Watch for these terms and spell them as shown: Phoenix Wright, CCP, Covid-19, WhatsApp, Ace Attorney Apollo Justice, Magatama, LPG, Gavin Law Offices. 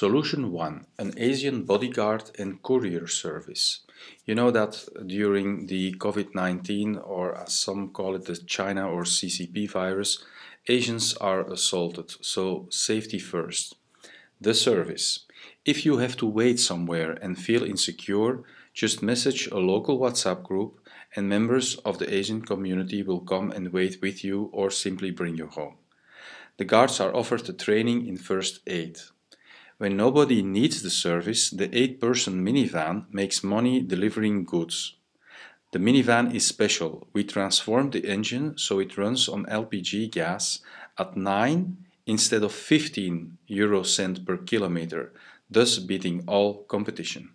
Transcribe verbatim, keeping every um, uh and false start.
Solution one, an Asian bodyguard and courier service. You know that during the COVID nineteen, or as some call it the China or C C P virus, Asians are assaulted, so safety first. The service. If you have to wait somewhere and feel insecure, just message a local WhatsApp group and members of the Asian community will come and wait with you or simply bring you home. The guards are offered the training in first aid. When nobody needs the service, the eight-person minivan makes money delivering goods. The minivan is special. We transformed the engine so it runs on L P G gas at nine instead of fifteen euro cent per kilometer, thus beating all competition.